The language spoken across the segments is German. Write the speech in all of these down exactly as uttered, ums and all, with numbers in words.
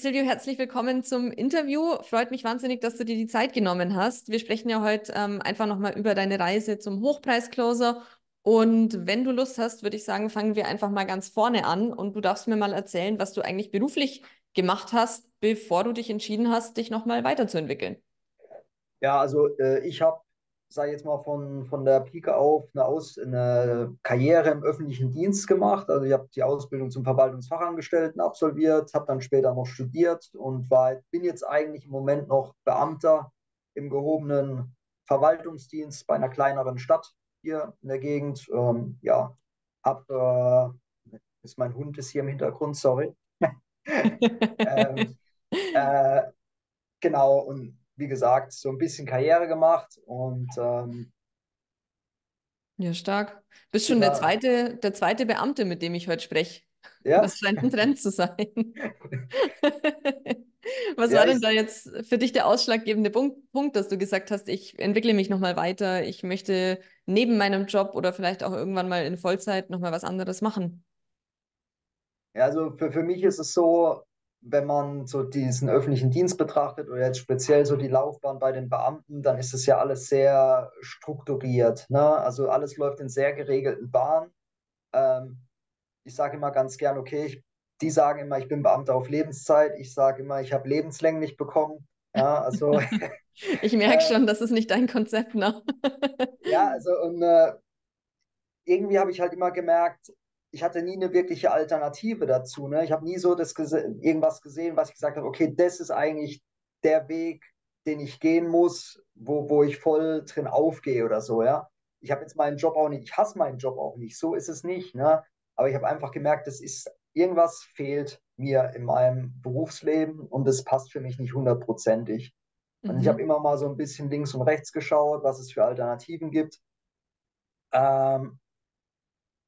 Silvio, herzlich willkommen zum Interview. Freut mich wahnsinnig, dass du dir die Zeit genommen hast. Wir sprechen ja heute ähm, einfach nochmal über deine Reise zum Hochpreis-Closer. Und wenn du Lust hast, würde ich sagen, fangen wir einfach mal ganz vorne an. Und du darfst mir mal erzählen, was du eigentlich beruflich gemacht hast, bevor du dich entschieden hast, dich nochmal weiterzuentwickeln. Ja, also äh, ich habe, sage ich jetzt mal, von, von der Pike auf eine, Aus, eine Karriere im öffentlichen Dienst gemacht. Also ich habe die Ausbildung zum Verwaltungsfachangestellten absolviert, habe dann später noch studiert und war, bin jetzt eigentlich im Moment noch Beamter im gehobenen Verwaltungsdienst bei einer kleineren Stadt hier in der Gegend. Ähm, ja, habe, äh, ist mein Hund ist hier im Hintergrund, sorry. ähm, äh, genau, und wie gesagt, so ein bisschen Karriere gemacht und ähm, ja, stark. Bist schon der zweite, der zweite Beamte, mit dem ich heute spreche. Ja. Das scheint ein Trend zu sein. Was ja, war denn da jetzt für dich der ausschlaggebende Punkt, Punkt, dass du gesagt hast, ich entwickle mich nochmal weiter, ich möchte neben meinem Job oder vielleicht auch irgendwann mal in Vollzeit nochmal was anderes machen? Ja, also für, für mich ist es so, wenn man so diesen öffentlichen Dienst betrachtet oder jetzt speziell so die Laufbahn bei den Beamten, dann ist es ja alles sehr strukturiert, ne? Also alles läuft in sehr geregelten Bahnen. Ähm, ich sage immer ganz gern, okay, ich, die sagen immer, ich bin Beamter auf Lebenszeit. Ich sage immer, ich habe lebenslänglich bekommen. Ja, also, ich merke schon, das ist nicht dein Konzept, ne? Ja, also und, äh, irgendwie habe ich halt immer gemerkt, ich hatte nie eine wirkliche Alternative dazu, ne? Ich habe nie so das gese irgendwas gesehen, was ich gesagt habe, okay, das ist eigentlich der Weg, den ich gehen muss, wo, wo ich voll drin aufgehe oder so, ja. Ich habe jetzt meinen Job auch nicht, ich hasse meinen Job auch nicht, so ist es nicht, ne? Aber ich habe einfach gemerkt, das ist, irgendwas fehlt mir in meinem Berufsleben und das passt für mich nicht hundertprozentig. Mhm. Und ich habe immer mal so ein bisschen links und rechts geschaut, was es für Alternativen gibt. Ähm,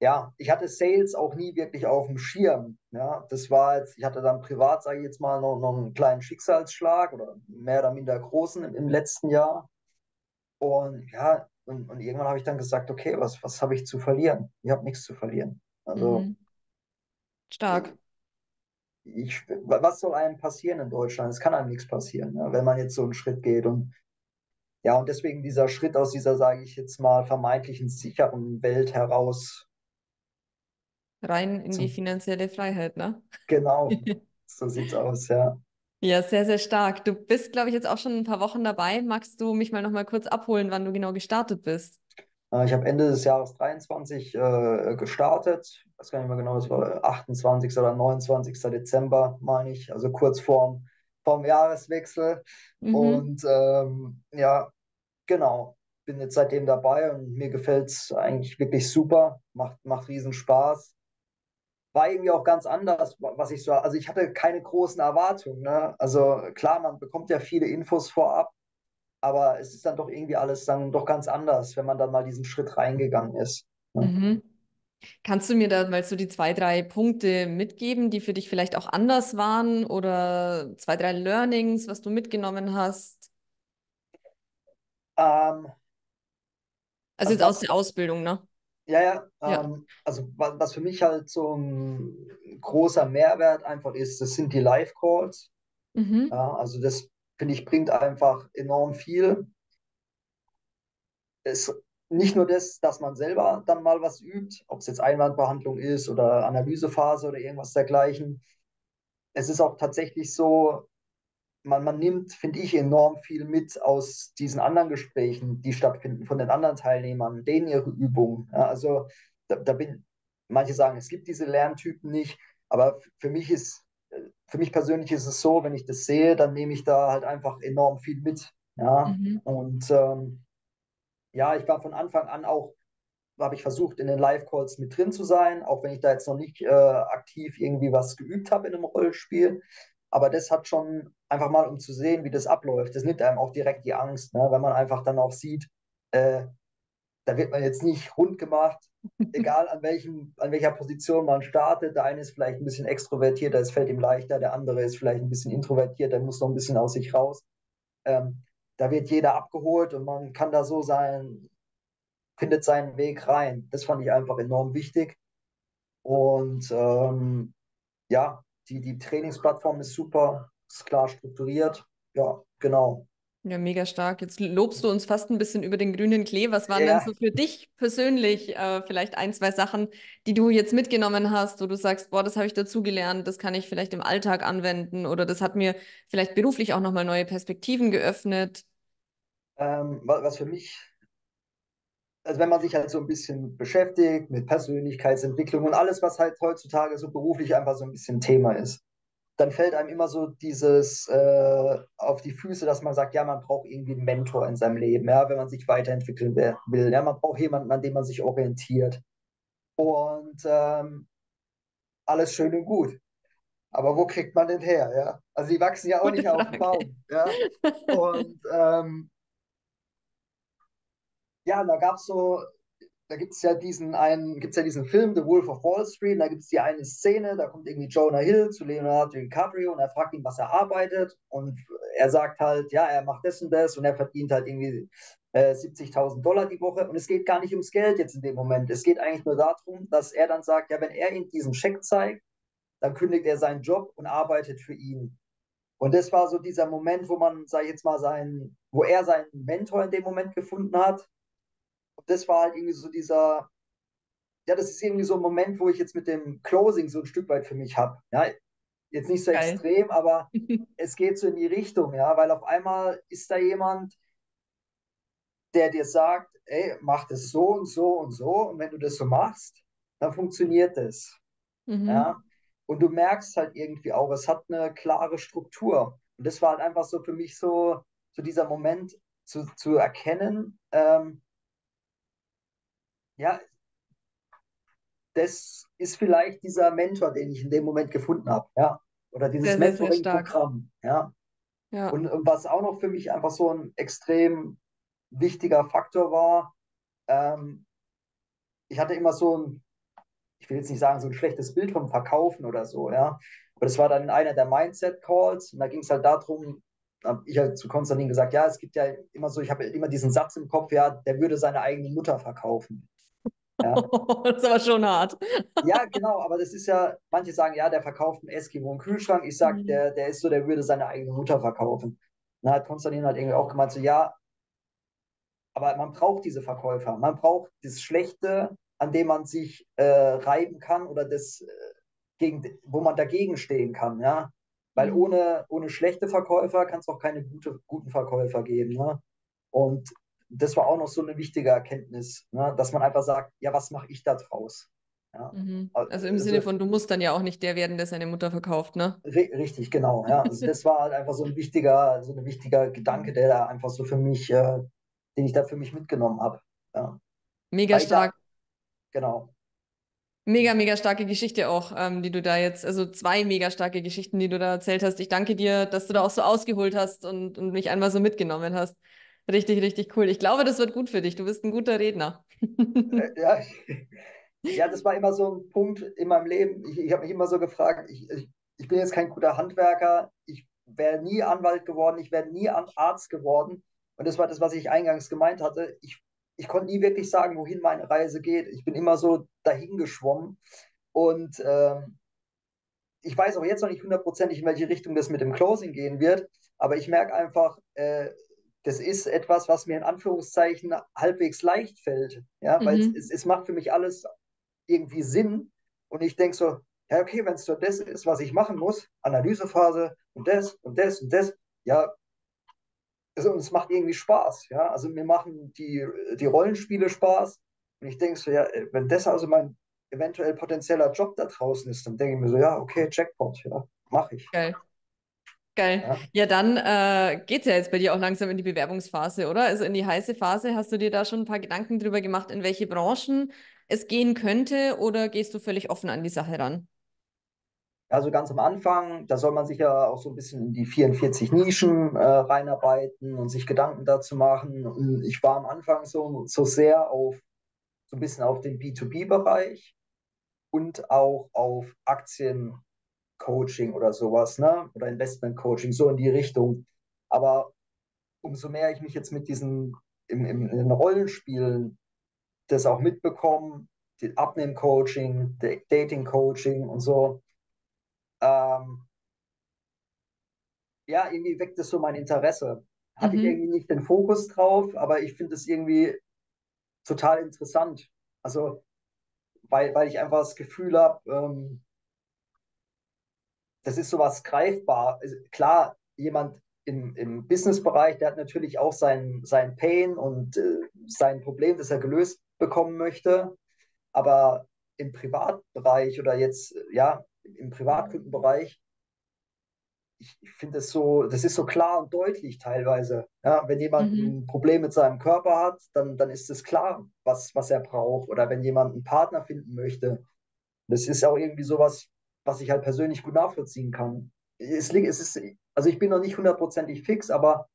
Ja, ich hatte Sales auch nie wirklich auf dem Schirm. Ja, das war jetzt, ich hatte dann privat, sage ich jetzt mal, noch, noch einen kleinen Schicksalsschlag oder mehr oder minder großen im, im letzten Jahr. Und ja, und, und irgendwann habe ich dann gesagt, okay, was, was habe ich zu verlieren? Ich habe nichts zu verlieren. Also mhm. Stark. Ich, was soll einem passieren in Deutschland? Es kann einem nichts passieren, ne, wenn man jetzt so einen Schritt geht. Und ja, und deswegen dieser Schritt aus dieser, sage ich jetzt mal, vermeintlichen sicheren Welt heraus. Rein in so. Die finanzielle Freiheit, ne? Genau, so sieht's aus, ja. Ja, sehr, sehr stark. Du bist, glaube ich, jetzt auch schon ein paar Wochen dabei. Magst du mich mal noch mal kurz abholen, wann du genau gestartet bist? Ich habe Ende des Jahres dreiundzwanzig äh, gestartet. Ich weiß gar nicht mehr genau, das war achtundzwanzigster oder neunundzwanzigster Dezember, meine ich. Also kurz vorm, vorm Jahreswechsel. Mhm. Und ähm, ja, genau. Bin jetzt seitdem dabei und mir gefällt es eigentlich wirklich super. Macht, macht riesen Spaß. War irgendwie auch ganz anders, was ich so, also ich hatte keine großen Erwartungen, ne? Also klar, man bekommt ja viele Infos vorab, aber es ist dann doch irgendwie alles dann doch ganz anders, wenn man dann mal diesen Schritt reingegangen ist, ne? Mhm. Kannst du mir da mal so die zwei, drei Punkte mitgeben, die für dich vielleicht auch anders waren oder zwei, drei Learnings, was du mitgenommen hast? Ähm, also jetzt aus der Ausbildung, ne? Ja, ja, ja. Ähm, also was, was für mich halt so ein großer Mehrwert einfach ist, das sind die Live-Calls. Mhm. Ja, also das, finde ich, bringt einfach enorm viel. Es, nicht nur das, dass man selber dann mal was übt, ob es jetzt Einwandbehandlung ist oder Analysephase oder irgendwas dergleichen. Es ist auch tatsächlich so, man, man nimmt, finde ich, enorm viel mit aus diesen anderen Gesprächen, die stattfinden, von den anderen Teilnehmern, denen ihre Übungen. Ja, also da, da bin, manche sagen, es gibt diese Lerntypen nicht, aber für mich ist, für mich persönlich ist es so, wenn ich das sehe, dann nehme ich da halt einfach enorm viel mit. Ja, mhm. Und ähm, ja, ich war von Anfang an auch, habe ich versucht, in den Live-Calls mit drin zu sein, auch wenn ich da jetzt noch nicht äh, aktiv irgendwie was geübt habe in einem Rollenspiel. Aber das hat schon einfach mal, um zu sehen, wie das abläuft. Das nimmt einem auch direkt die Angst, ne? Wenn man einfach dann auch sieht, äh, da wird man jetzt nicht rund gemacht, egal an, welchem, an welcher Position man startet. Der eine ist vielleicht ein bisschen extrovertierter, es fällt ihm leichter. Der andere ist vielleicht ein bisschen introvertiert, der muss noch ein bisschen aus sich raus. Ähm, da wird jeder abgeholt und man kann da so sein, findet seinen Weg rein. Das fand ich einfach enorm wichtig. Und ähm, ja, Die, die Trainingsplattform ist super, ist klar strukturiert. Ja, genau. Ja, mega stark. Jetzt lobst du uns fast ein bisschen über den grünen Klee. Was waren ja. denn so für dich persönlich äh, vielleicht ein, zwei Sachen, die du jetzt mitgenommen hast, wo du sagst, boah, das habe ich dazugelernt, das kann ich vielleicht im Alltag anwenden oder das hat mir vielleicht beruflich auch nochmal neue Perspektiven geöffnet? Ähm, was für mich, also wenn man sich halt so ein bisschen beschäftigt mit Persönlichkeitsentwicklung und alles, was halt heutzutage so beruflich einfach so ein bisschen Thema ist, dann fällt einem immer so dieses äh, auf die Füße, dass man sagt, ja, man braucht irgendwie einen Mentor in seinem Leben, ja, wenn man sich weiterentwickeln will. Ja, man braucht jemanden, an dem man sich orientiert. Und ähm, alles schön und gut. Aber wo kriegt man den her? Ja? Also die wachsen ja auch Gute nicht Frage. Auf dem Baum. Ja? Und ähm, ja, da gab es so... Da gibt es ja diesen einen, gibt's ja diesen Film The Wolf of Wall Street, da gibt es die eine Szene, da kommt irgendwie Jonah Hill zu Leonardo DiCaprio und er fragt ihn, was er arbeitet, und er sagt halt, ja, er macht das und das und er verdient halt irgendwie äh, siebzigtausend Dollar die Woche, und es geht gar nicht ums Geld jetzt in dem Moment, es geht eigentlich nur darum, dass er dann sagt, ja, wenn er ihm diesen Scheck zeigt, dann kündigt er seinen Job und arbeitet für ihn. Und das war so dieser Moment, wo man, sag ich jetzt mal, seinen, wo er seinen Mentor in dem Moment gefunden hat. Und das war halt irgendwie so dieser, ja, das ist irgendwie so ein Moment, wo ich jetzt mit dem Closing so ein Stück weit für mich habe. Ja, jetzt nicht so Geil. Extrem, aber es geht so in die Richtung, ja, weil auf einmal ist da jemand, der dir sagt, ey, mach das so und so und so, und wenn du das so machst, dann funktioniert das. Mhm. Ja, und du merkst halt irgendwie auch, es hat eine klare Struktur. Und das war halt einfach so für mich so, so dieser Moment zu, zu erkennen, ähm, ja, das ist vielleicht dieser Mentor, den ich in dem Moment gefunden habe, ja, oder dieses Mentoring-Programm, ja. ja. Und, und was auch noch für mich einfach so ein extrem wichtiger Faktor war, ähm, ich hatte immer so ein, ich will jetzt nicht sagen, so ein schlechtes Bild vom Verkaufen oder so, ja, aber das war dann in einer der Mindset-Calls, und da ging es halt darum, habe ich halt zu Konstantin gesagt, ja, es gibt ja immer so, ich habe immer diesen Satz im Kopf, ja, der würde seine eigene Mutter verkaufen. Ja. Das ist aber schon hart. Ja, genau, aber das ist ja, manche sagen, ja, der verkauft einen Eskimo im Kühlschrank. Ich sage, mhm. der, der ist so, der würde seine eigene Mutter verkaufen. Dann hat Konstantin halt irgendwie auch gemeint, so, ja, aber man braucht diese Verkäufer. Man braucht das Schlechte, an dem man sich äh, reiben kann, oder das, äh, gegen, wo man dagegen stehen kann, ja. Weil ohne, ohne schlechte Verkäufer kann es auch keine gute, guten Verkäufer geben. Ne? Und das war auch noch so eine wichtige Erkenntnis, ne? Dass man einfach sagt, ja, was mache ich da draus? Ja? Mhm. Also im also, Sinne von, du musst dann ja auch nicht der werden, der seine Mutter verkauft, ne? Richtig, genau. Ja. Also das war halt einfach so ein wichtiger, so ein wichtiger Gedanke, der da einfach so für mich, äh, den ich da für mich mitgenommen habe. Ja. Mega Weil stark. Da, genau. Mega, mega starke Geschichte auch, ähm, die du da jetzt, also zwei mega starke Geschichten, die du da erzählt hast. Ich danke dir, dass du da auch so ausgeholt hast und, und mich einmal so mitgenommen hast. Richtig, richtig cool. Ich glaube, das wird gut für dich. Du bist ein guter Redner. Ja, ja, das war immer so ein Punkt in meinem Leben. Ich, ich habe mich immer so gefragt, ich, ich, ich bin jetzt kein guter Handwerker. Ich wäre nie Anwalt geworden. Ich wäre nie Arzt geworden. Und das war das, was ich eingangs gemeint hatte. Ich Ich konnte nie wirklich sagen, wohin meine Reise geht. Ich bin immer so dahingeschwommen. Und äh, ich weiß auch jetzt noch nicht hundertprozentig, in welche Richtung das mit dem Closing gehen wird. Aber ich merke einfach, äh, das ist etwas, was mir in Anführungszeichen halbwegs leicht fällt. Ja, mhm. Weil es, es, es macht für mich alles irgendwie Sinn. Und ich denke so, ja, okay, wenn es so das ist, was ich machen muss, Analysephase und das und das und das, ja, also, und es macht irgendwie Spaß, ja, also mir machen die, die Rollenspiele Spaß, und ich denke so, ja, wenn das also mein eventuell potenzieller Job da draußen ist, dann denke ich mir so, ja, okay, Jackpot, ja, mache ich. Geil, geil. Ja, ja, dann äh, geht es ja jetzt bei dir auch langsam in die Bewerbungsphase, oder? Also in die heiße Phase, hast du dir da schon ein paar Gedanken drüber gemacht, in welche Branchen es gehen könnte, oder gehst du völlig offen an die Sache ran? Also ganz am Anfang, da soll man sich ja auch so ein bisschen in die vierundvierzig Nischen äh, reinarbeiten und sich Gedanken dazu machen. Und ich war am Anfang so, so sehr auf, so ein bisschen auf den B zwei B-Bereich und auch auf Aktiencoaching oder sowas, ne? Oder Investmentcoaching, so in die Richtung. Aber umso mehr ich mich jetzt mit diesen im, im, in Rollenspielen das auch mitbekomme, die Abnehmen-Coaching, Dating-Coaching und so, ähm, ja, irgendwie weckt es so mein Interesse. Hatte mhm. ich irgendwie nicht den Fokus drauf, aber ich finde es irgendwie total interessant. Also, weil, weil ich einfach das Gefühl habe, ähm, das ist sowas greifbar. Also, klar, jemand im, im Businessbereich, der hat natürlich auch sein, sein Pain und äh, sein Problem, das er gelöst bekommen möchte. Aber im Privatbereich oder jetzt, ja, im Privatkundenbereich, ich, ich finde es so, das ist so klar und deutlich teilweise. Ja, wenn jemand mhm. ein Problem mit seinem Körper hat, dann, dann ist es klar, was, was er braucht. Oder wenn jemand einen Partner finden möchte. Das ist auch irgendwie sowas, was ich halt persönlich gut nachvollziehen kann. Es, es ist, also ich bin noch nicht hundertprozentig fix, aber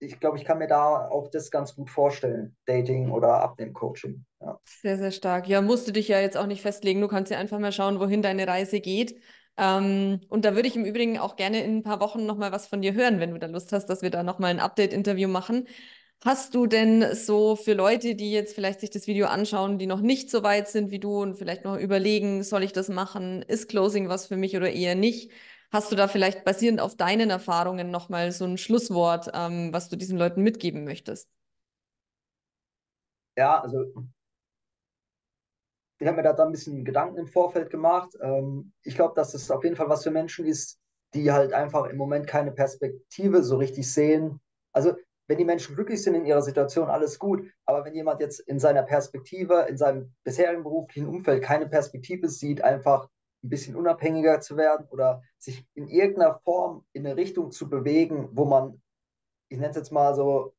ich glaube, ich kann mir da auch das ganz gut vorstellen, Dating oder Abnehmen-Coaching. Ja. Sehr, sehr stark. Ja, musst du dich ja jetzt auch nicht festlegen. Du kannst ja einfach mal schauen, wohin deine Reise geht. Ähm, und da würde ich im Übrigen auch gerne in ein paar Wochen nochmal was von dir hören, wenn du da Lust hast, dass wir da nochmal ein Update-Interview machen. Hast du denn so für Leute, die jetzt vielleicht sich das Video anschauen, die noch nicht so weit sind wie du und vielleicht noch überlegen, soll ich das machen? Ist Closing was für mich oder eher nicht? Hast du da vielleicht basierend auf deinen Erfahrungen nochmal so ein Schlusswort, ähm, was du diesen Leuten mitgeben möchtest? Ja, also ich habe mir da ein bisschen Gedanken im Vorfeld gemacht. Ähm, ich glaube, dass das auf jeden Fall was für Menschen ist, die halt einfach im Moment keine Perspektive so richtig sehen. Also wenn die Menschen glücklich sind in ihrer Situation, alles gut. Aber wenn jemand jetzt in seiner Perspektive, in seinem bisherigen beruflichen Umfeld keine Perspektive sieht, einfach ein bisschen unabhängiger zu werden oder sich in irgendeiner Form in eine Richtung zu bewegen, wo man, ich nenne es jetzt mal so,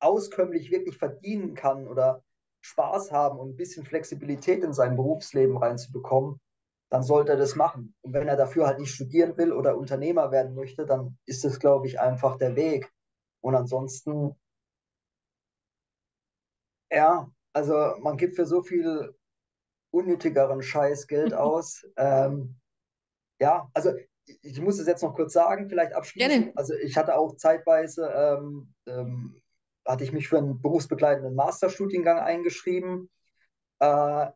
auskömmlich wirklich verdienen kann oder Spaß haben und ein bisschen Flexibilität in sein Berufsleben reinzubekommen, dann sollte er das machen. Und wenn er dafür halt nicht studieren will oder Unternehmer werden möchte, dann ist das, glaube ich, einfach der Weg. Und ansonsten, ja, also man gibt für so viel unnötigeren Scheiß Geld aus. ähm, ja, also ich, ich muss es jetzt noch kurz sagen, vielleicht abschließend. Gerne. Also ich hatte auch zeitweise, ähm, ähm, hatte ich mich für einen berufsbegleitenden Masterstudiengang eingeschrieben. Äh,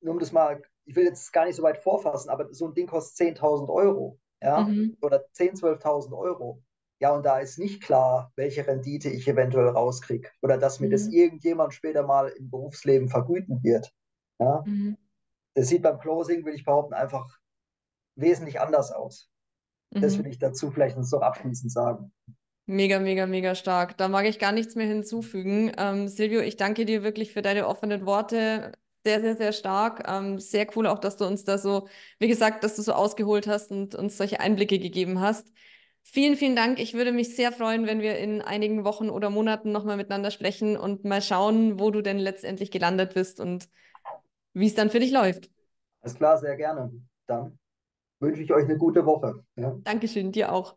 nur um das mal, ich will jetzt gar nicht so weit vorfassen, aber so ein Ding kostet zehntausend Euro, ja, mhm. oder zehntausend, zwölftausend Euro. Ja, und da ist nicht klar, welche Rendite ich eventuell rauskriege oder dass mir mhm. das irgendjemand später mal im Berufsleben vergüten wird. Ja? Mhm. Das sieht beim Closing, will ich behaupten, einfach wesentlich anders aus. Mhm. Das will ich dazu vielleicht noch so abschließend sagen. Mega, mega, mega stark. Da mag ich gar nichts mehr hinzufügen. Ähm, Silvio, ich danke dir wirklich für deine offenen Worte. Sehr, sehr, sehr stark. Ähm, sehr cool auch, dass du uns da so, wie gesagt, dass du so ausgeholt hast und uns solche Einblicke gegeben hast. Vielen, vielen Dank. Ich würde mich sehr freuen, wenn wir in einigen Wochen oder Monaten nochmal miteinander sprechen und mal schauen, wo du denn letztendlich gelandet bist und wie es dann für dich läuft. Alles klar, sehr gerne. Dann wünsche ich euch eine gute Woche. Ja. Dankeschön, dir auch.